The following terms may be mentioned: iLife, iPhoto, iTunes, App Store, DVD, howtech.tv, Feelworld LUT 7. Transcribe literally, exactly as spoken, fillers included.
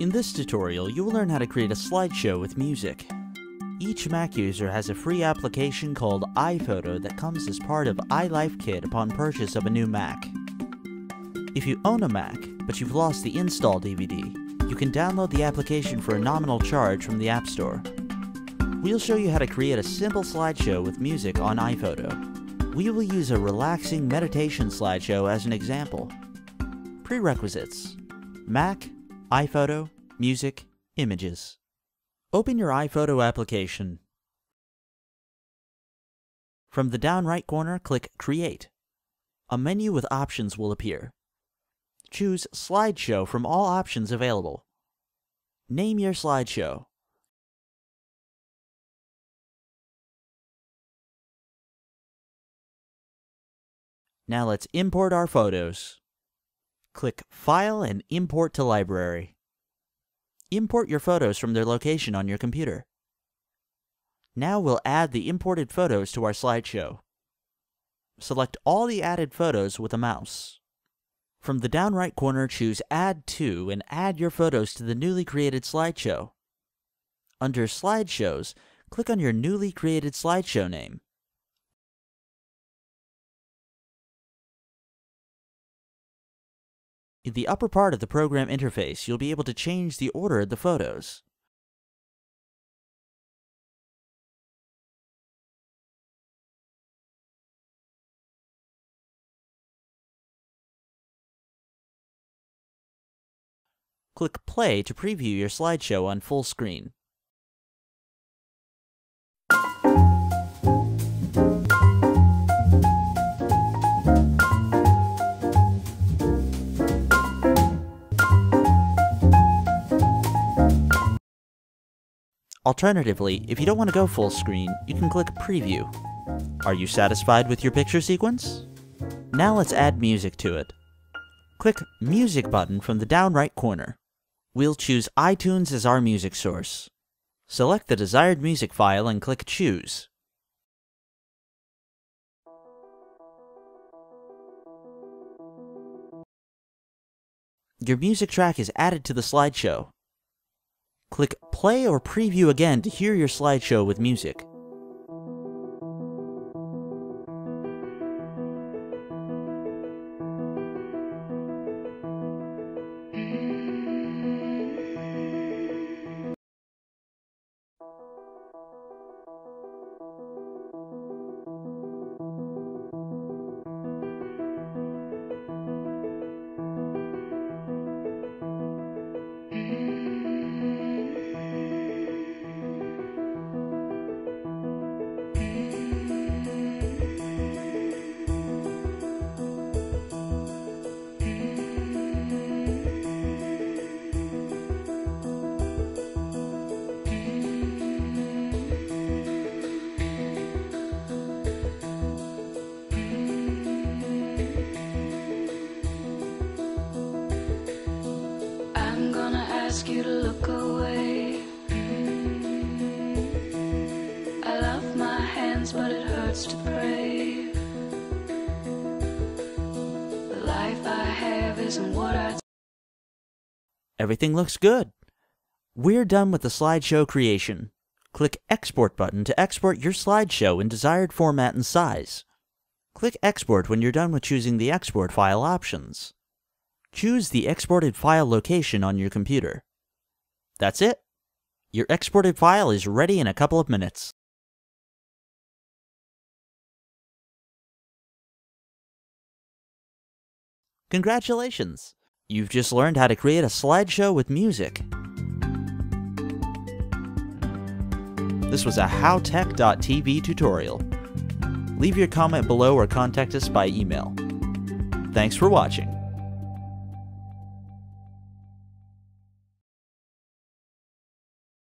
In this tutorial, you will learn how to create a slideshow with music. Each Mac user has a free application called iPhoto that comes as part of iLife Kit upon purchase of a new Mac. If you own a Mac, but you've lost the install D V D, you can download the application for a nominal charge from the App Store. We'll show you how to create a simple slideshow with music on iPhoto. We will use a relaxing meditation slideshow as an example. Prerequisites: Mac, iPhoto, Music, Images. Open your iPhoto application. From the down right corner, click Create. A menu with options will appear. Choose Slideshow from all options available. Name your slideshow. Now let's import our photos. Click File and Import to Library. Import your photos from their location on your computer. Now we'll add the imported photos to our slideshow. Select all the added photos with a mouse. From the down right corner, choose Add To and add your photos to the newly created slideshow. Under Slideshows, click on your newly created slideshow name. In the upper part of the program interface, you'll be able to change the order of the photos. Click Play to preview your slideshow on full screen. Alternatively, if you don't want to go full screen, you can click Preview. Are you satisfied with your picture sequence? Now let's add music to it. Click Music button from the down right corner. We'll choose iTunes as our music source. Select the desired music file and click Choose. Your music track is added to the slideshow. Click Play or Preview again to hear your slideshow with music. Ask you to look away. I love my hands, but it hurts to pray. The life I have isn't what I... Everything looks good. We're done with the slideshow creation. Click Export button to export your slideshow in desired format and size. Click Export when you're done with choosing the export file options. Choose the exported file location on your computer. That's it! Your exported file is ready in a couple of minutes. Congratulations! You've just learned how to create a slideshow with music. This was a how tech dot t v tutorial. Leave your comment below or contact us by email. Thanks for watching.